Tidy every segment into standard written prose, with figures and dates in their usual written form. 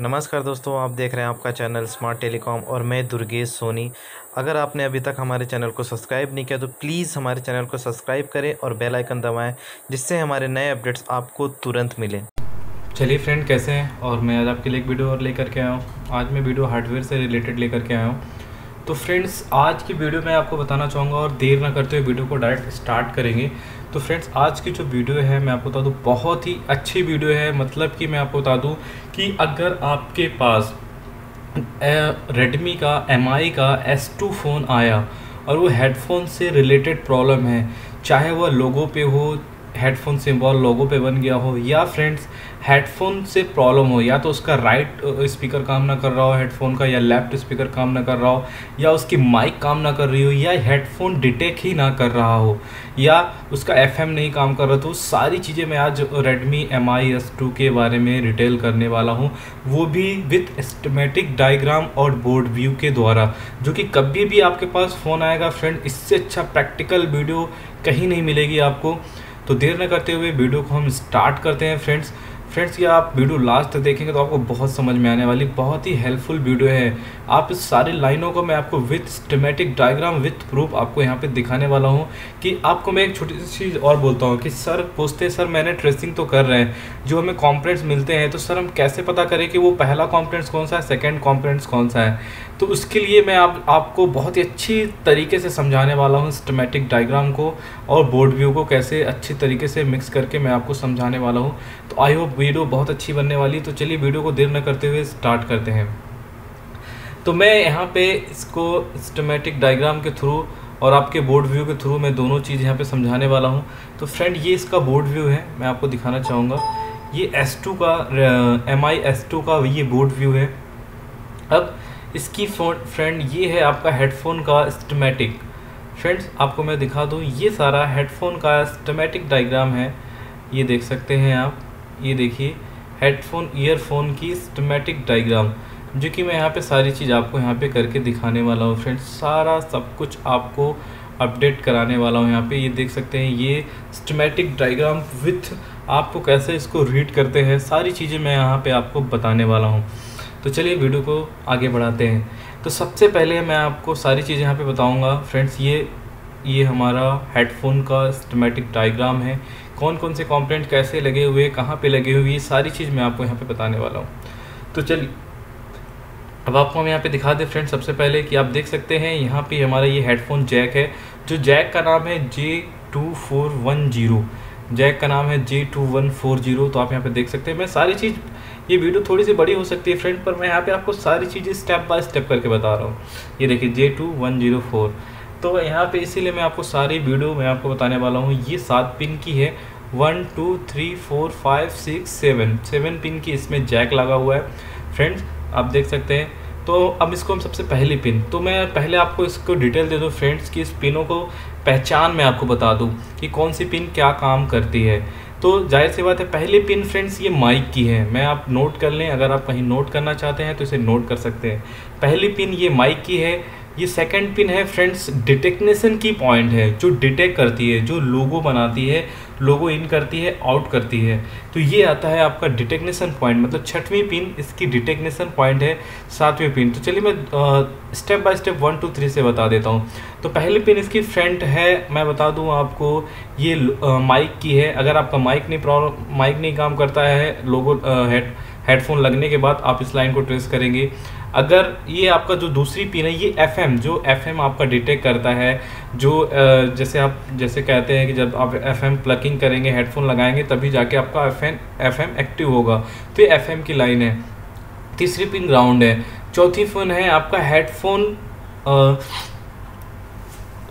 नमस्कार दोस्तों, आप देख रहे हैं आपका चैनल स्मार्ट टेलीकॉम और मैं दुर्गेश सोनी। अगर आपने अभी तक हमारे चैनल को सब्सक्राइब नहीं किया तो प्लीज़ हमारे चैनल को सब्सक्राइब करें और बेल आइकन दबाएं, जिससे हमारे नए अपडेट्स आपको तुरंत मिलें। चलिए फ्रेंड, कैसे हैं? और मैं आज आपके लिए एक वीडियो और लेकर के आया हूँ। आज मैं वीडियो हार्डवेयर से रिलेटेड लेकर के आया हूँ। तो फ्रेंड्स, आज की वीडियो मैं आपको बताना चाहूँगा और देर ना करते हुए वीडियो को डायरेक्ट स्टार्ट करेंगे। तो फ्रेंड्स, आज की जो वीडियो है, मैं आपको बता दूं, बहुत ही अच्छी वीडियो है। मतलब कि मैं आपको बता दूं कि अगर आपके पास रेडमी का Mi का S2 फ़ोन आया और वो हेडफोन से रिलेटेड प्रॉब्लम है, चाहे वह लोगों पे हो, हेडफोन सिंबल लोगों पे बन गया हो, या फ्रेंड्स हेडफोन से प्रॉब्लम हो, या तो उसका राइट स्पीकर काम ना कर रहा हो हेडफोन का, या लेफ्ट स्पीकर काम ना कर रहा हो, या उसकी माइक काम ना कर रही हो, या हेडफोन डिटेक्ट ही ना कर रहा हो, या उसका एफएम नहीं काम कर रहा, तो सारी चीज़ें मैं आज Redmi Mi S2 के बारे में डिटेल करने वाला हूँ, वो भी विथ एस्टमेटिक डाइग्राम और बोर्ड व्यू के द्वारा, जो कि कभी भी आपके पास फ़ोन आएगा फ्रेंड, इससे अच्छा प्रैक्टिकल वीडियो कहीं नहीं मिलेगी आपको। तो देर न करते हुए वीडियो को हम स्टार्ट करते हैं फ्रेंड्स। फ्रेंड्स, ये आप वीडियो लास्ट तक देखेंगे तो आपको बहुत समझ में आने वाली, बहुत ही हेल्पफुल वीडियो है। आप इस सारी लाइनों को मैं आपको विथ स्टेमेटिक डायग्राम विथ प्रूफ आपको यहाँ पे दिखाने वाला हूँ। कि आपको मैं एक छोटी सी चीज़ और बोलता हूँ कि सर पूछते, सर मैंने ट्रेसिंग तो कर रहे हैं, जो हमें कॉम्पोनेंट्स मिलते हैं, तो सर हम कैसे पता करें कि वो पहला कॉम्पोनेंट्स कौन सा है, सेकेंड कॉम्पोनेंट्स कौन सा है? तो उसके लिए मैं आपको बहुत ही अच्छी तरीके से समझाने वाला हूँ, स्टेमेटिक डायग्राम को और बोर्ड व्यू को कैसे अच्छी तरीके से मिक्स करके मैं आपको समझाने वाला हूँ। तो आई होप वीडियो बहुत अच्छी बनने वाली। तो चलिए वीडियो को देर न करते हुए स्टार्ट करते हैं। तो मैं यहाँ पे इसको स्टेमेटिक डायग्राम के थ्रू और आपके बोर्ड व्यू के थ्रू मैं दोनों चीज़ यहाँ पे समझाने वाला हूँ। तो फ्रेंड, ये इसका बोर्ड व्यू है, मैं आपको दिखाना चाहूँगा। ये S2 का Mi S2 का ये बोर्ड व्यू है। अब इसकी फ्रेंड ये है आपका हेडफोन का स्टेमेटिक। फ्रेंड्स, आपको मैं दिखा दूँ, ये सारा हेडफोन का स्टेमेटिक डायग्राम है, ये देख सकते हैं आप। ये देखिए हेडफोन ईयरफोन की स्टेमेटिक डायग्राम, जो कि मैं यहाँ पे सारी चीज़ आपको यहाँ पे करके दिखाने वाला हूँ फ्रेंड्स। सारा सब कुछ आपको अपडेट कराने वाला हूँ यहाँ पे। ये देख सकते हैं ये स्टेमेटिक डायग्राम विथ आपको कैसे इसको रीड करते हैं, सारी चीज़ें मैं यहाँ पे आपको बताने वाला हूँ। तो चलिए वीडियो को आगे बढ़ाते हैं। तो सबसे पहले मैं आपको सारी चीज़ें यहाँ पर बताऊँगा फ्रेंड्स। ये हमारा हेडफोन का स्टेमेटिक डायग्राम है, कौन कौन से कॉम्पोनेंट कैसे लगे हुए, कहाँ पे लगे हुए, ये सारी चीज़ मैं आपको यहाँ पे बताने वाला हूँ। तो चलिए अब आपको हम यहाँ पे दिखा दें फ्रेंड्स। सबसे पहले कि आप देख सकते हैं यहाँ पे हमारा ये हेडफोन जैक है, जो जैक का नाम है J2410, जैक का नाम है J2140। तो आप यहाँ पे देख सकते हैं। मैं सारी चीज़, ये वीडियो थोड़ी सी बड़ी हो सकती है फ्रेंड, पर मैं यहाँ पे आपको सारी चीज़ें स्टेप बाय स्टेप करके बता रहा हूँ। ये देखिए J2104। तो यहाँ पे इसीलिए मैं आपको सारी वीडियो मैं आपको बताने वाला हूँ। ये 7 पिन की है, 1 2 3 4 5 6 7 पिन की इसमें जैक लगा हुआ है फ्रेंड्स, आप देख सकते हैं। तो अब इसको हम सबसे पहली पिन, तो मैं पहले आपको इसको डिटेल दे दूँ फ्रेंड्स कि इस पिनों को पहचान मैं आपको बता दूँ कि कौन सी पिन क्या काम करती है। तो जाहिर सी बात है पहली पिन फ्रेंड्स ये माइक की है, मैं आप नोट कर लें, अगर आप कहीं नोट करना चाहते हैं तो इसे नोट कर सकते हैं। पहली पिन ये माइक की है। ये सेकंड पिन है फ्रेंड्स डिटेक्नेशन की पॉइंट है, जो डिटेक्ट करती है, जो लोगो बनाती है, लोगो इन करती है, आउट करती है। तो ये आता है आपका डिटेक्नेशन पॉइंट, मतलब छठवीं पिन इसकी डिटेक्नेशन पॉइंट है, सातवीं पिन। तो चलिए मैं स्टेप बाय स्टेप 1 2 3 से बता देता हूँ। तो पहली पिन इसकी फ्रंट है, मैं बता दूँ आपको ये माइक की है। अगर आपका माइक नहीं काम करता है लोगो हेडफोन लगने के बाद, आप इस लाइन को ट्रेस करेंगे। अगर ये आपका जो दूसरी पिन है, ये एफएम, जो एफएम आपका डिटेक्ट करता है, जो जैसे आप जैसे कहते हैं कि जब आप एफएम प्लगिंग करेंगे, हेडफोन लगाएंगे, तभी जाके आपका एफएम एक्टिव होगा। तो ये एफएम की लाइन है। तीसरी पिन ग्राउंड है। चौथी पिन है आपका हेडफोन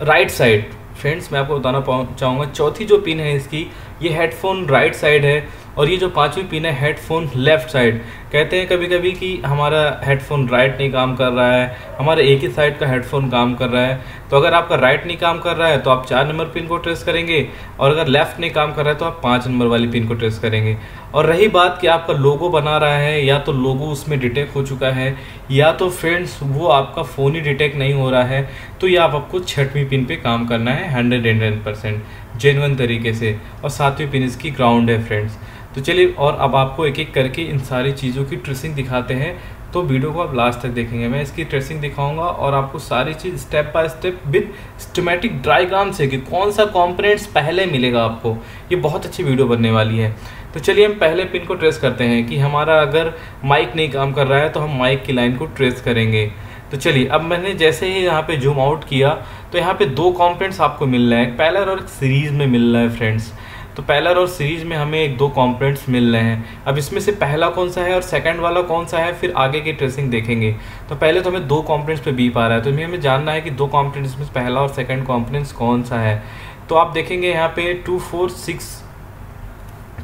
राइट साइड। फ्रेंड्स, मैं आपको बताना चाहूँगा, चौथी जो पिन है इसकी, ये हेडफोन राइट साइड है। और ये जो पांचवी पिन है हेडफोन लेफ़्ट साइड। कहते हैं कभी कभी कि हमारा हेडफोन राइट नहीं काम कर रहा है, हमारा एक ही साइड का हेडफोन काम कर रहा है। तो अगर आपका राइट नहीं काम कर रहा है तो आप 4 नंबर पिन को ट्रेस करेंगे, और अगर लेफ़्ट नहीं काम कर रहा है तो आप 5 नंबर वाली पिन को ट्रेस करेंगे। और रही बात कि आपका लोगो बना रहा है, या तो लोगो उसमें डिटेक्ट हो चुका है, या तो फ्रेंड्स वो आपका फ़ोन ही डिटेक्ट नहीं हो रहा है, तो यह आपको 6वीं पिन पर काम करना है 100% जेन्युइन तरीके से, और 7वें पिन इसकी ग्राउंड है फ्रेंड्स। तो चलिए और अब आपको एक एक करके इन सारी चीज़ों की ट्रेसिंग दिखाते हैं, तो वीडियो को आप लास्ट तक देखेंगे। मैं इसकी ट्रेसिंग दिखाऊंगा और आपको सारी चीज़ step by step with systematic diagram से कि कौन सा कॉम्पोनेंट्स पहले मिलेगा आपको। ये बहुत अच्छी वीडियो बनने वाली है। तो चलिए हम पहले पिन को ट्रेस करते हैं कि हमारा अगर माइक नहीं काम कर रहा है तो हम माइक की लाइन को ट्रेस करेंगे। तो चलिए अब मैंने जैसे ही यहाँ पे जूम आउट किया तो यहाँ पे दो कॉम्पोनेंट्स आपको मिल रहे हैं, एक पैलर और एक सीरीज़ में मिल रहा है फ्रेंड्स। तो पैलर और सीरीज़ में हमें एक दो कॉम्पोनेंट्स मिल रहे हैं। अब इसमें से पहला कौन सा है और सेकंड वाला कौन सा है, फिर आगे की ट्रेसिंग देखेंगे। तो पहले तो हमें दो कॉम्पोनेंट्स पे बीप आ रहा है, तो हमें जानना है कि दो कॉम्पोनेंट्स में पहला और सेकंड कॉम्पोनेंट्स कौन सा है। तो आप देखेंगे यहाँ पे 2 4 6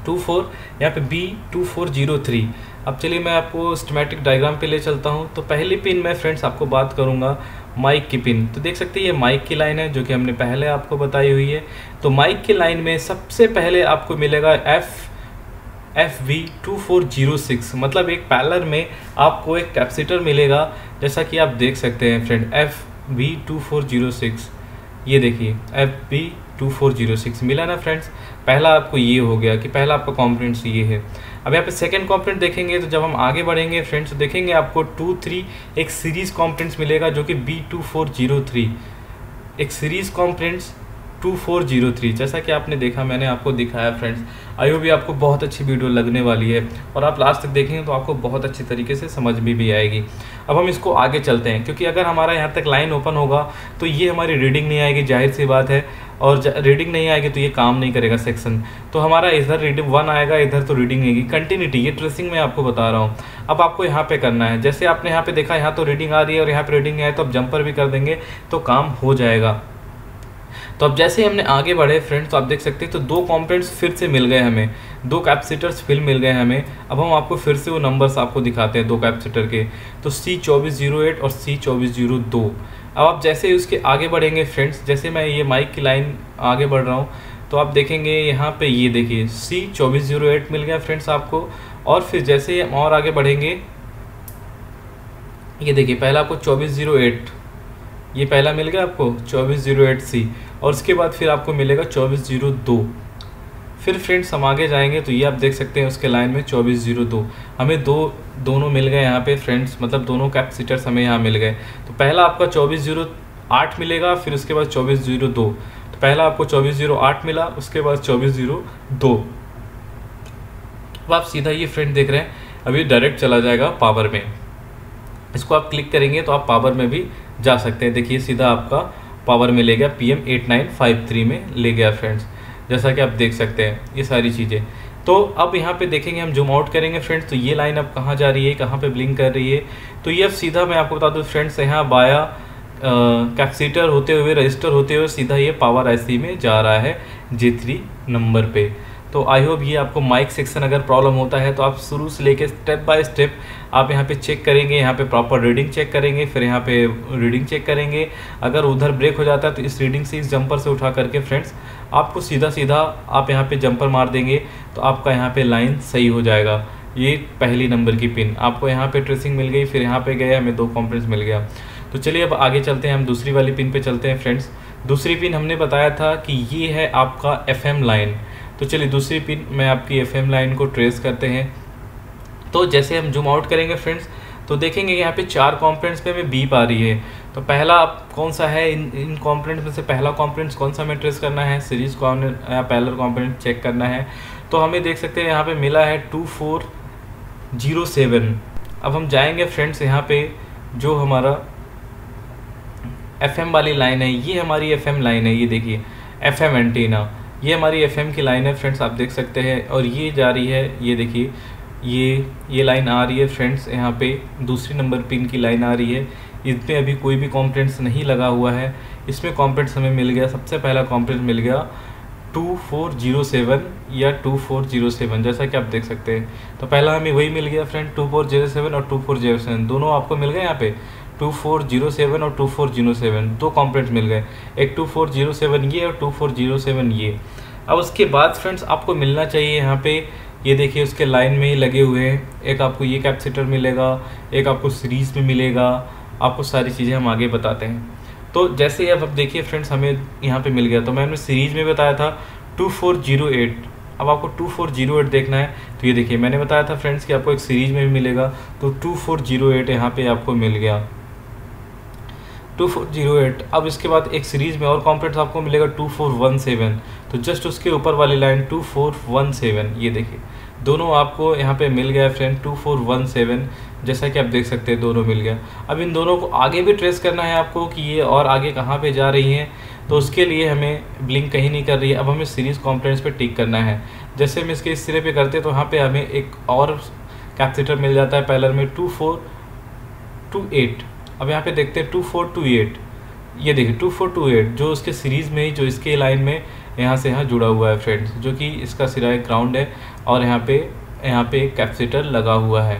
2 4, यहाँ पे B2403। अब चलिए मैं आपको सिस्टमैटिक डायग्राम पे ले चलता हूँ। तो पहली पिन मैं फ्रेंड्स आपको बात करूँगा माइक की पिन। तो देख सकते हैं ये माइक की लाइन है जो कि हमने पहले आपको बताई हुई है। तो माइक की लाइन में सबसे पहले आपको मिलेगा FV2406, मतलब एक पैलर में आपको एक कैपेसिटर मिलेगा, जैसा कि आप देख सकते हैं फ्रेंड FV2406। ये देखिए FV2406 मिला ना फ्रेंड्स। पहला आपको ये हो गया कि पहला आपका कॉम्पोनेंट्स ये है। अब यहाँ पे सेकंड कॉम्पोनेंट देखेंगे तो जब हम आगे बढ़ेंगे फ्रेंड्स तो देखेंगे आपको 2 3 एक सीरीज़ कॉम्पोनेंट्स मिलेगा जो कि B2403, एक सीरीज़ कॉम्पोनेंट्स 2403, जैसा कि आपने देखा मैंने आपको दिखाया फ्रेंड्स। आई होप भी आपको बहुत अच्छी वीडियो लगने वाली है और आप लास्ट तक देखेंगे तो आपको बहुत अच्छी तरीके से समझ भी आएगी। अब हम इसको आगे चलते हैं, क्योंकि अगर हमारा यहाँ तक लाइन ओपन होगा तो ये हमारी रीडिंग नहीं आएगी, जाहिर सी बात है, और रीडिंग नहीं आएगी तो ये काम नहीं करेगा सेक्शन। तो हमारा इधर रीडिंग 1 आएगा, इधर तो रीडिंग आएगी। कंटिन्यूटी ये ट्रेसिंग में आपको बता रहा हूँ। अब आपको यहाँ पे करना है, जैसे आपने यहाँ पे देखा यहाँ तो रीडिंग आ रही है और यहाँ पर रीडिंग आए तो आप जंपर भी कर देंगे तो काम हो जाएगा। तो अब जैसे ही हमने आगे बढ़े फ्रेंड्स तो आप देख सकते हैं तो दो कॉम्पोनेंट्स फिर से मिल गए हमें, दो कैपेसिटर्स फिर मिल गए हमें। अब हम आपको फिर से वो नंबर्स आपको दिखाते हैं दो कैपेसिटर के, तो C2408 और C2402। अब आप जैसे ही उसके आगे बढ़ेंगे फ्रेंड्स, जैसे मैं ये माइक की लाइन आगे बढ़ रहा हूँ तो आप देखेंगे यहाँ पर ये देखिए C2408 मिल गया फ्रेंड्स आपको। और फिर जैसे ही हम और आगे बढ़ेंगे ये देखिए पहला आपको 2408, ये पहला मिल गया आपको 2408C, और उसके बाद फिर आपको मिलेगा 2402। फिर फ्रेंड्स हम आगे जाएंगे तो ये आप देख सकते हैं उसके लाइन में 2402 हमें दोनों मिल गए यहाँ पे फ्रेंड्स, मतलब दोनों कैपेसिटर्स हमें यहाँ मिल गए। तो पहला आपका 2408 मिलेगा, फिर उसके बाद 2402। तो पहला आपको 2408 मिला, उसके बाद 2402। अब आप सीधा ये फ्रेंड देख रहे हैं अभी डायरेक्ट चला जाएगा पावर में, इसको आप क्लिक करेंगे तो आप पावर में भी जा सकते हैं। देखिए सीधा आपका पावर में ले गया, PM 8953 में ले गया फ्रेंड्स, जैसा कि आप देख सकते हैं ये सारी चीज़ें। तो अब यहाँ पे देखेंगे हम जूम आउट करेंगे फ्रेंड्स तो ये लाइन अब कहाँ जा रही है, कहाँ पे ब्लिंक कर रही है। तो ये अब सीधा मैं आपको बता दूँ फ्रेंड्स, यहाँ बाया कैपेसिटर होते हुए रजिस्टर होते हुए सीधा ये पावर IC में जा रहा है J3 नंबर पर। तो आई होप ये आपको माइक सेक्शन अगर प्रॉब्लम होता है तो आप शुरू से लेके स्टेप बाय स्टेप आप यहाँ पे चेक करेंगे, यहाँ पे प्रॉपर रीडिंग चेक करेंगे, फिर यहाँ पे रीडिंग चेक करेंगे। अगर उधर ब्रेक हो जाता है तो इस रीडिंग से इस जंपर से उठा करके फ्रेंड्स आपको सीधा आप यहाँ पे जंपर मार देंगे तो आपका यहाँ पे लाइन सही हो जाएगा। ये पहली नंबर की पिन आपको यहाँ पे ट्रेसिंग मिल गई, फिर यहाँ पे गए हमें दो कॉम्पोनेंट्स मिल गया। तो चलिए अब आगे चलते हैं, हम दूसरी वाली पिन पे चलते हैं फ्रेंड्स। दूसरी पिन हमने बताया था कि ये है आपका FM लाइन। तो चलिए दूसरी पिन में आपकी FM लाइन को ट्रेस करते हैं। तो जैसे हम जूम आउट करेंगे फ्रेंड्स तो देखेंगे यहाँ पे 4 कॉम्पोनेंट्स पे हमें बीप आ रही है। तो पहला कौन सा है, इन कॉम्पोनेंट्स में से पहला कॉम्पोनेंट्स कौन सा हमें ट्रेस करना है, सीरीज कॉम्पोनेंट या पैरेलल कॉम्पोनेंट चेक करना है। तो हमें देख सकते हैं यहाँ पे मिला है 2407। अब हम जाएंगे फ्रेंड्स यहाँ पे जो हमारा FM वाली लाइन है, ये हमारी FM लाइन है, ये देखिए FM एंटीना, ये हमारी FM की लाइन है फ्रेंड्स, आप देख सकते हैं। और ये जा रही है, ये देखिए ये लाइन आ रही है फ्रेंड्स, यहाँ पे दूसरी नंबर पिन की लाइन आ रही है। इसमें अभी कोई भी कॉम्पोनेंट्स नहीं लगा हुआ है, इसमें कॉम्पोनेंट्स हमें मिल गया, सबसे पहला कॉम्पोनेंट मिल गया 2407 या 2407, जैसा कि आप देख सकते हैं। तो पहला हमें वही मिल गया फ्रेंड 2407 और 2407 दोनों आपको मिल गए यहाँ पे 2407 और 2407 दो कॉम्पोनेंट्स मिल गए, एक 2407 ये और 2407 ये। अब उसके बाद फ्रेंड्स आपको मिलना चाहिए यहाँ पे ये देखिए उसके लाइन में लगे हुए एक आपको ये कैपेसिटर मिलेगा, एक आपको सीरीज़ में मिलेगा, आपको सारी चीज़ें हम आगे बताते हैं। तो जैसे अब देखिए फ्रेंड्स हमें यहाँ पे मिल गया। तो मैंने सीरीज में बताया था 2408, अब आपको 2408 देखना है। तो ये देखिए मैंने बताया था फ्रेंड्स कि आपको एक सीरीज में भी मिलेगा, तो 2408 यहाँ पे आपको मिल गया 2408। अब इसके बाद एक सीरीज में और कॉम्प्लेक्स आपको मिलेगा 2417, तो जस्ट उसके ऊपर वाली लाइन 2417, ये देखिए दोनों आपको यहाँ पे मिल गया फ्रेंड 2417, जैसा कि आप देख सकते हैं दोनों मिल गया। अब इन दोनों को आगे भी ट्रेस करना है आपको कि ये और आगे कहाँ पे जा रही हैं, तो उसके लिए हमें ब्लिंक कहीं नहीं कर रही है। अब हमें सीरीज़ कॉम्प्लेक्स पे टिक करना है। जैसे हम इसके इस सिरे पे करते तो वहाँ पे हमें एक और कैपेसिटर मिल जाता है पैरेलल में 2428। अब यहाँ पे देखते हैं 2428, ये देखिए 2428 जो उसके सीरीज़ में ही जो इसके लाइन में यहाँ से यहाँ जुड़ा हुआ है फ्रेंड्स, जो कि इसका सिरा ग्राउंड है और यहाँ पे कैपेसिटर लगा हुआ है।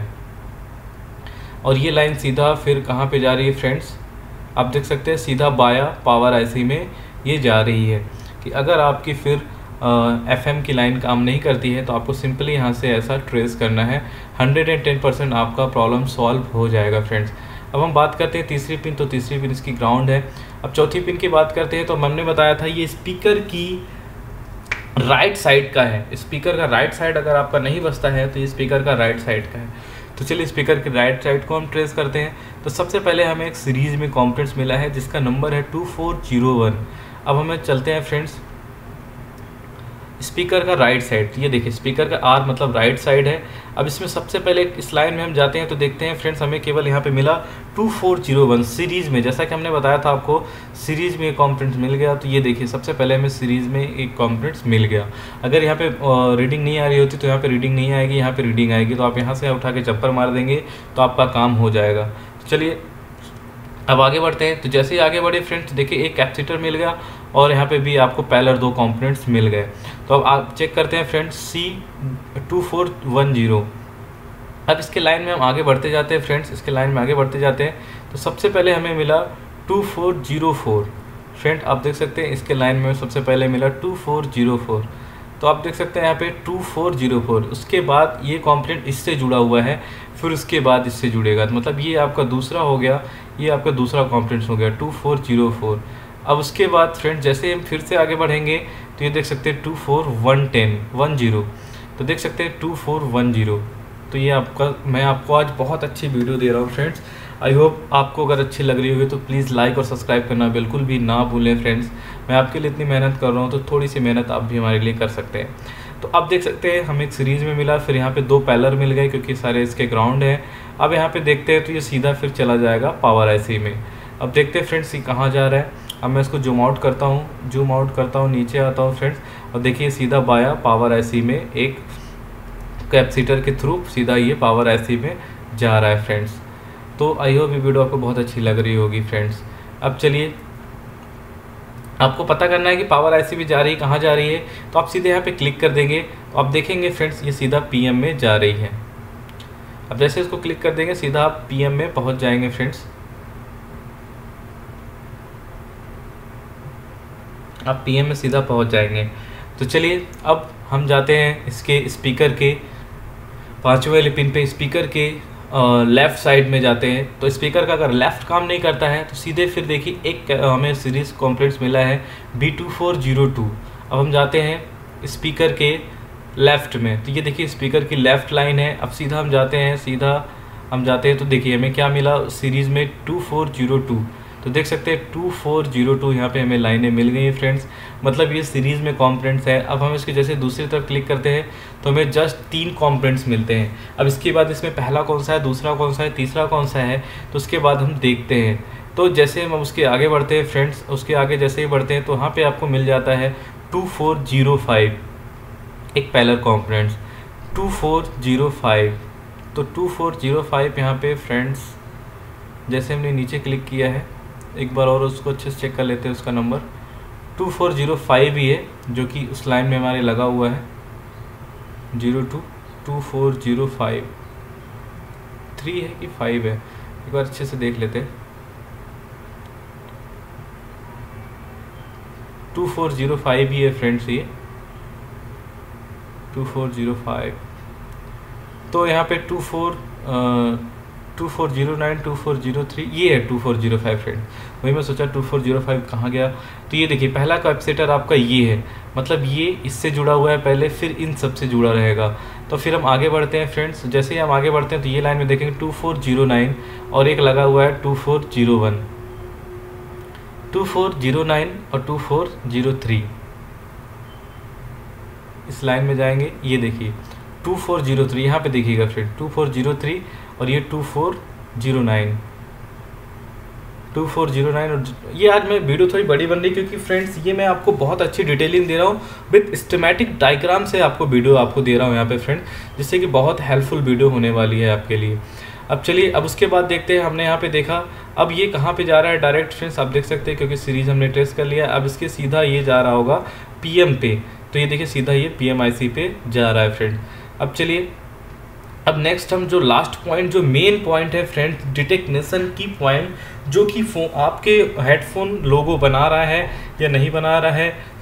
और ये लाइन सीधा फिर कहाँ पे जा रही है फ्रेंड्स, आप देख सकते हैं सीधा बाया पावर आईसी में ये जा रही है। कि अगर आपकी फिर एफएम की लाइन काम नहीं करती है तो आपको सिंपली यहाँ से ऐसा ट्रेस करना है, 110% आपका प्रॉब्लम सॉल्व हो जाएगा फ्रेंड्स। अब हम बात करते हैं तीसरी पिन, तो तीसरी पिन इसकी ग्राउंड है। अब चौथी पिन की बात करते हैं, तो हमने बताया था ये स्पीकर की राइट साइड का है। स्पीकर का राइट साइड अगर आपका नहीं बसता है तो ये स्पीकर का राइट साइड का है। तो चलिए स्पीकर की राइट साइड को हम ट्रेस करते हैं। तो सबसे पहले हमें एक सीरीज़ में कॉम्प्लेक्स मिला है जिसका नंबर है 2401। अब हमें चलते हैं फ्रेंड्स स्पीकर का राइट साइड, ये देखिए स्पीकर का आर मतलब राइट साइड है। अब इसमें सबसे पहले इस लाइन में हम जाते हैं तो देखते हैं फ्रेंड्स हमें केवल यहाँ पे मिला 2401 सीरीज़ में। जैसा कि हमने बताया था आपको सीरीज़ में एक कॉम्प्लेक्स मिल गया, तो ये देखिए सबसे पहले हमें सीरीज़ में एक कॉम्प्लेक्स मिल गया। अगर यहाँ पे रीडिंग नहीं आ रही होती तो यहाँ पर रीडिंग नहीं आएगी, यहाँ पर रीडिंग आएगी, तो आप यहाँ से उठा के चप्पर मार देंगे तो आपका काम हो जाएगा। तो चलिए अब आगे बढ़ते हैं। तो जैसे ही आगे बढ़े फ्रेंड्स देखिए एक कैपेसिटर मिल गया और यहाँ पे भी आपको पैरेलल दो कंपोनेंट्स मिल गए। तो अब आप चेक करते हैं फ्रेंड्स C2410। अब इसके लाइन में हम आगे बढ़ते जाते हैं फ्रेंड्स, इसके लाइन में आगे बढ़ते जाते हैं तो सबसे पहले हमें मिला 2404। फ्रेंड आप देख सकते हैं इसके लाइन में सबसे पहले मिला 2404, तो आप देख सकते हैं यहाँ पे 2404। उसके बाद ये कॉम्पोनेंट इससे जुड़ा हुआ है, फिर उसके बाद इससे जुड़ेगा, तो मतलब ये आपका दूसरा हो गया, ये आपका दूसरा कॉम्पोनेंट हो गया 2404। अब उसके बाद फ्रेंड जैसे हम फिर से आगे बढ़ेंगे तो ये देख सकते हैं 2410, तो देख सकते हैं 2410। तो ये आपका, मैं आपको आज बहुत अच्छी वीडियो दे रहा हूँ फ्रेंड्स। आई होप आपको अगर अच्छी लग रही होगी तो प्लीज़ लाइक और सब्सक्राइब करना बिल्कुल भी ना भूलें फ्रेंड्स। मैं आपके लिए इतनी मेहनत कर रहा हूँ तो थोड़ी सी मेहनत आप भी हमारे लिए कर सकते हैं। तो आप देख सकते हैं हमें एक सीरीज़ में मिला, फिर यहाँ पे दो पैलर मिल गए क्योंकि सारे इसके ग्राउंड हैं। अब यहाँ पे देखते हैं तो ये सीधा फिर चला जाएगा पावर आईसी में। अब देखते हैं फ्रेंड्स ये कहाँ जा रहा है। अब मैं इसको जूम आउट करता हूँ, नीचे आता हूँ फ्रेंड्स और देखिए सीधा बाया पावर आईसी में एक कैपेसिटर के थ्रू सीधा ये पावर आईसी में जा रहा है फ्रेंड्स। तो आई होप ये वीडियो आपको बहुत अच्छी लग रही होगी फ्रेंड्स। अब चलिए आपको पता करना है कि पावर आईसी भी जा रही है, कहाँ जा रही है, तो आप सीधे यहाँ पे क्लिक कर देंगे तो आप देखेंगे फ्रेंड्स ये सीधा पीएम में जा रही है। अब जैसे इसको क्लिक कर देंगे सीधा आप पीएम में पहुँच जाएंगे फ्रेंड्स। आप पीएम में सीधा पहुँच जाएंगे। तो चलिए अब हम जाते हैं इसके स्पीकर के पाँचवें पिन पे, स्पीकर के लेफ़्ट साइड में जाते हैं। तो स्पीकर का अगर लेफ़्ट काम नहीं करता है तो सीधे फिर देखिए एक हमें सीरीज़ कॉम्प्लेक्स मिला है B2402। अब हम जाते हैं स्पीकर के लेफ़्ट में, तो ये देखिए स्पीकर की लेफ़्ट लाइन है। अब सीधा हम जाते हैं, तो देखिए हमें क्या मिला सीरीज़ में 2402, तो देख सकते हैं 2402 यहाँ पे हमें लाइनें मिल गई हैं फ्रेंड्स। मतलब ये सीरीज़ में कॉम्पोनेंट्स है। अब हम इसके जैसे दूसरी तरफ क्लिक करते हैं तो हमें जस्ट 3 कॉम्पोनेंट्स मिलते हैं। अब इसके बाद इसमें पहला कौन सा है, दूसरा कौन सा है, तीसरा कौन सा है, तो उसके बाद हम देखते हैं। तो जैसे हम उसके आगे बढ़ते हैं फ्रेंड्स, उसके आगे जैसे ही बढ़ते हैं तो वहाँ पर आपको मिल जाता है 2405 एक पैरेलल कॉम्पोनेंट्स 2405। तो 2405 यहाँ पर फ्रेंड्स जैसे हमने नीचे क्लिक किया है, एक बार और उसको अच्छे से चेक कर लेते हैं, उसका नंबर 2405 ही है जो कि उस लाइन में हमारे लगा हुआ है 02 2405 3 है कि 5 है, एक बार अच्छे से देख लेते हैं। 2405 ही है फ्रेंड्स, ये 2405। तो यहाँ पे 24 2409, 2403 ये है 2405 फ्रेंड। वही मैं सोचा 2405 कहाँ गया, तो ये देखिए पहला कैपेसिटर आपका ये है, मतलब ये इससे जुड़ा हुआ है पहले, फिर इन सब से जुड़ा रहेगा। तो फिर हम आगे बढ़ते हैं फ्रेंड्स। जैसे ही हम आगे बढ़ते हैं तो ये लाइन में देखेंगे 2409 और एक लगा हुआ है 2401, 2409 और 2403 इस लाइन में जाएंगे। ये देखिए 2403 यहाँ पे देखिएगा फ्रेंड 2403 और ये 2409, 2409 और ये आज मैं वीडियो थोड़ी बड़ी बन रही क्योंकि फ्रेंड्स ये मैं आपको बहुत अच्छी डिटेलिंग दे रहा हूँ विद सिस्टमेटिक डायग्राम से आपको वीडियो आपको दे रहा हूँ यहाँ पे फ्रेंड, जिससे कि बहुत हेल्पफुल वीडियो होने वाली है आपके लिए। अब चलिए अब उसके बाद देखते हैं, हमने यहाँ पे देखा अब ये कहाँ पे जा रहा है डायरेक्ट फ्रेंड्स, आप देख सकते हैं क्योंकि सीरीज़ हमने ट्रेस कर लिया। अब इसके सीधा ये जा रहा होगा पीएम पे, तो ये देखिए सीधा ये PMIC पे जा रहा है फ्रेंड। अब चलिए अब नेक्स्ट हम जो लास्ट पॉइंट जो मेन पॉइंट है फ्रेंड, डिटेक्नेशन की पॉइंट, जो कि आपके हेडफोन लोगो बना रहा है या नहीं बना रहा है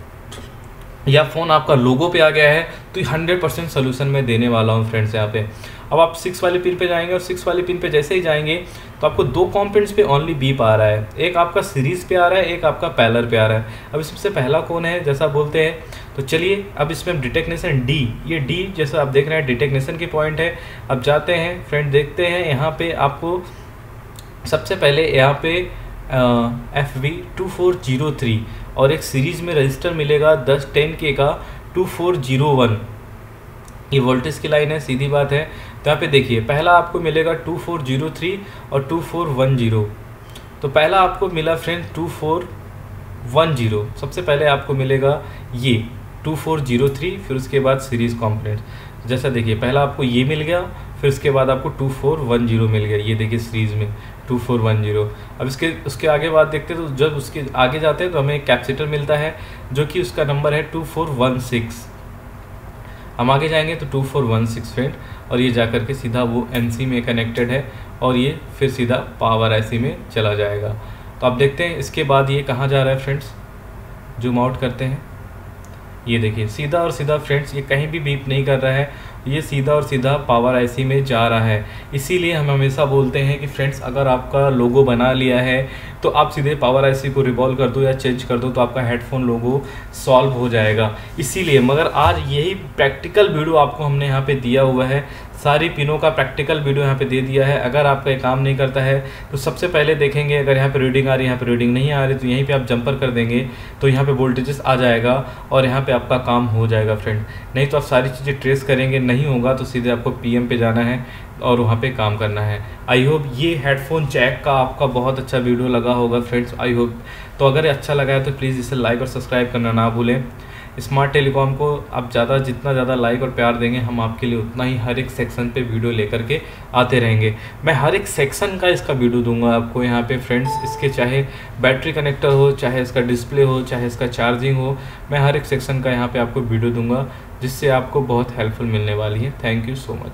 या फ़ोन आपका लोगो पे आ गया है, तो 100% सोल्यूशन मैं देने वाला हूँ फ्रेंड्स। यहाँ पे अब आप 6 वाले पिन पे जाएंगे और 6 वाले पिन पे जैसे ही जाएंगे तो आपको दो कॉम्पोनेंट्स पे ओनली बीप आ रहा है, एक आपका सीरीज़ पे आ रहा है, एक आपका पैलर पे आ रहा है। अब इसमें से पहला कौन है जैसा बोलते हैं, तो चलिए अब इसमें डिटेक्नेशन डी, ये डी जैसा आप देख रहे हैं डिटेक्नेशन की पॉइंट है। अब जाते हैं फ्रेंड, देखते हैं यहाँ पर आपको सबसे पहले यहाँ पर FV2403 और एक सीरीज़ में रजिस्टर मिलेगा 1010K का 2401, ये वोल्टेज की लाइन है, सीधी बात है। तो यहाँ पे देखिए पहला आपको मिलेगा 2403 और 2410, तो पहला आपको मिला फ्रेंड 2410, सबसे पहले आपको मिलेगा ये 2403, फिर उसके बाद सीरीज़ कॉम्पोनेंट। जैसा देखिए पहला आपको ये मिल गया, फिर उसके बाद आपको 2410 मिल गया, ये देखिए सीरीज़ में 2410। अब इसके उसके आगे बात देखते हैं, तो जब उसके आगे जाते हैं तो हमें एक कैपेसिटर मिलता है जो कि उसका नंबर है 2416। हम आगे जाएंगे तो 2416 फ्रेंड, और ये जा करके सीधा वो NC में कनेक्टेड है और ये फिर सीधा पावर IC में चला जाएगा। तो आप देखते हैं इसके बाद ये कहाँ जा रहा है फ्रेंड्स, जूम आउट करते हैं, ये देखिए सीधा और सीधा फ्रेंड्स, ये कहीं भी बीप नहीं कर रहा है, ये सीधा और सीधा पावर IC में जा रहा है। इसीलिए हम हमेशा बोलते हैं कि फ्रेंड्स अगर आपका लोगो बना लिया है तो आप सीधे पावर IC को रिवॉल्व कर दो या चेंज कर दो, तो आपका हेडफोन लोगो सॉल्व हो जाएगा। इसीलिए मगर आज यही प्रैक्टिकल वीडियो आपको हमने यहाँ पे दिया हुआ है, सारी पिनों का प्रैक्टिकल वीडियो यहाँ पे दे दिया है। अगर आपका ये काम नहीं करता है तो सबसे पहले देखेंगे, अगर यहाँ पे रीडिंग आ रही है, यहाँ पे रीडिंग नहीं आ रही, तो यहीं पे आप जंपर कर देंगे तो यहाँ पे वोल्टेजेस आ जाएगा और यहाँ पे आपका काम हो जाएगा फ्रेंड। नहीं तो आप सारी चीज़ें ट्रेस करेंगे, नहीं होगा तो सीधे आपको PM पे जाना है और वहाँ पे काम करना है। आई होप ये हेडफोन चेक का आपका बहुत अच्छा वीडियो लगा होगा फ्रेंड्स, आई होप। तो अगर अच्छा लगा है तो प्लीज़ इसे लाइक और सब्सक्राइब करना ना भूलें। स्मार्ट टेलीकॉम को आप ज़्यादा जितना ज़्यादा लाइक और प्यार देंगे, हम आपके लिए उतना ही हर एक सेक्शन पे वीडियो लेकर के आते रहेंगे। मैं हर एक सेक्शन का इसका वीडियो दूंगा आपको यहाँ पे फ्रेंड्स, इसके चाहे बैटरी कनेक्टर हो, चाहे इसका डिस्प्ले हो, चाहे इसका चार्जिंग हो, मैं हर एक सेक्शन का यहाँ पर आपको वीडियो दूँगा जिससे आपको बहुत हेल्पफुल मिलने वाली है। Thank you so much.